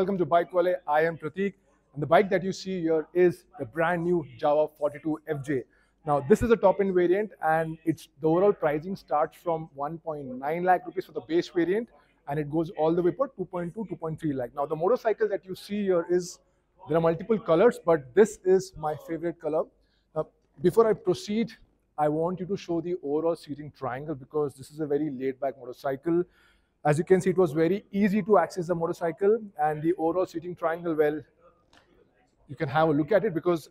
Welcome to Bikewale. I am Prateek, and the bike that you see here is the brand new Jawa 42 FJ. Now this is a top end variant, and the overall pricing starts from 1.9 lakh rupees for the base variant, and it goes all the way for 2.2, 2.3 lakh. Now the motorcycle that you see here there are multiple colors, but this is my favorite color. Now, before I proceed, I want you to show the overall seating triangle because this is a very laid back motorcycle. As you can see, it was very easy to access the motorcycle, and the overall seating triangle, well, you can have a look at it because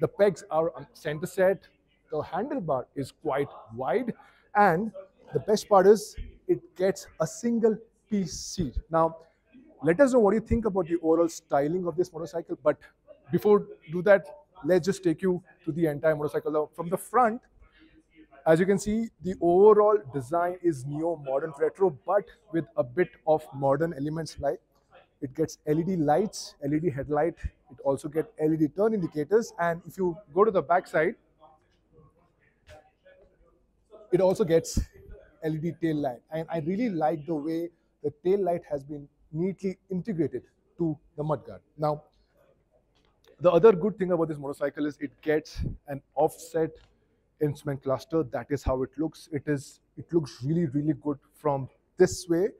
the pegs are center set, the handlebar is quite wide, and the best part is it gets a single piece seat. Now, let us know what you think about the overall styling of this motorcycle, but before do that, let's just take you to the entire motorcycle. Now, from the front, as you can see, the overall design is neo-modern retro, but with a bit of modern elements like it gets LED lights, LED headlight, it also gets LED turn indicators, and if you go to the back side, it also gets LED tail light. And I really like the way the tail light has been neatly integrated to the mudguard. Now, the other good thing about this motorcycle is it gets an offset instrument cluster. That is how it looks. It looks really good from this way.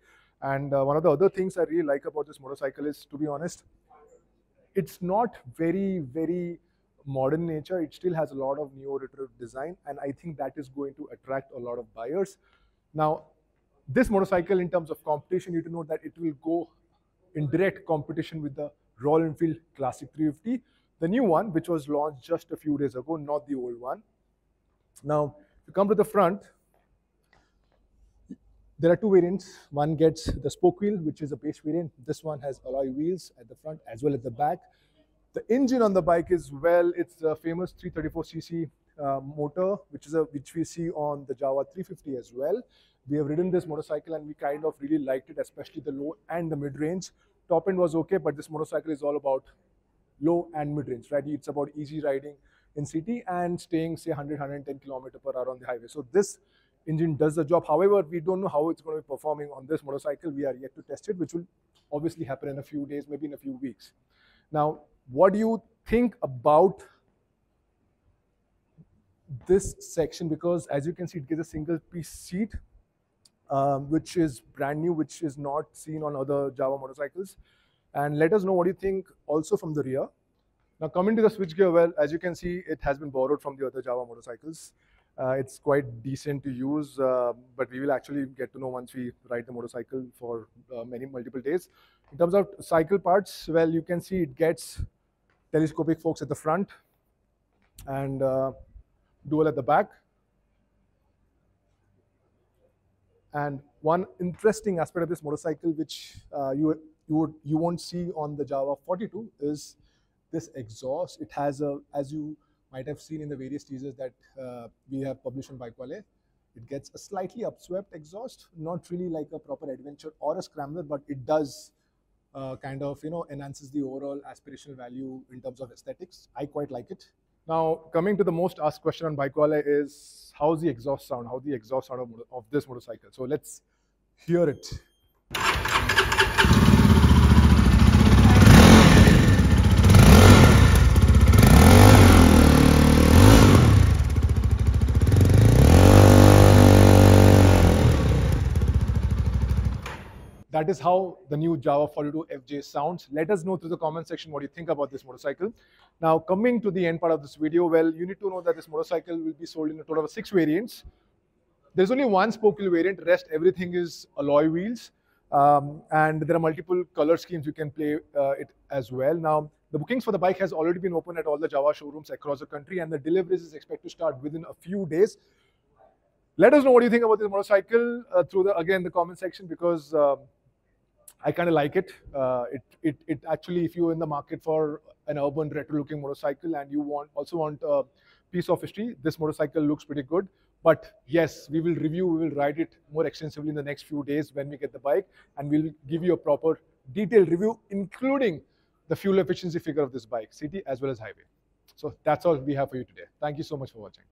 And one of the other things I really like about this motorcycle is, to be honest, it's not very modern nature. It still has a lot of neo retro design, and I think that is going to attract a lot of buyers. Now this motorcycle, in terms of competition, you need to know that it will go in direct competition with the Royal Enfield Classic 350, the new one which was launched just a few days ago, not the old one. Now, if you come to the front, there are two variants. One gets the spoke wheel, which is a base variant. This one has alloy wheels at the front as well as the back. The engine on the bike is, well, it's a famous 334cc motor, which we see on the Jawa 350 as well. We have ridden this motorcycle and we kind of really liked it, especially the low and the mid-range. Top end was okay, but this motorcycle is all about low and mid-range, right? It's about easy riding in city and staying, say, 100-110 km/h on the highway. So this engine does the job. However, we don't know how it's going to be performing on this motorcycle. We are yet to test it, which will obviously happen in a few days, maybe in a few weeks. Now, what do you think about this section? Because as you can see, it gets a single piece seat, which is brand new, which is not seen on other Jawa motorcycles. And let us know what you think also from the rear. Now, coming to the switchgear, well, as you can see, it has been borrowed from the other Jawa motorcycles. It's quite decent to use, but we will actually get to know once we ride the motorcycle for multiple days. In terms of cycle parts, well, you can see it gets telescopic forks at the front and dual at the back. And one interesting aspect of this motorcycle, which you won't see on the Jawa 42, is this exhaust. It has a, as you might have seen in the various teasers that we have published on Bikewale, it gets a slightly upswept exhaust, not really like a proper adventure or a scrambler, but it does kind of, you know, enhances the overall aspirational value in terms of aesthetics. I quite like it. Now, coming to the most asked question on Bikewale is, how's the exhaust sound? How's the exhaust sound of this motorcycle? So let's hear it. That is how the new Jawa 42 FJ sounds. Let us know through the comment section what you think about this motorcycle. Now, coming to the end part of this video, well, you need to know that this motorcycle will be sold in a total of 6 variants. There's only one spoke wheel variant, rest everything is alloy wheels. And there are multiple color schemes you can play it as well. Now, the bookings for the bike has already been open at all the Jawa showrooms across the country, and the deliveries is expected to start within a few days. Let us know what you think about this motorcycle through the comment section, because I kind of like it. It actually, if you're in the market for an urban retro-looking motorcycle and you also want a piece of history, this motorcycle looks pretty good. But yes, we will ride it more extensively in the next few days when we get the bike, and we'll give you a proper detailed review, including the fuel efficiency figure of this bike, city as well as highway. So that's all we have for you today. Thank you so much for watching.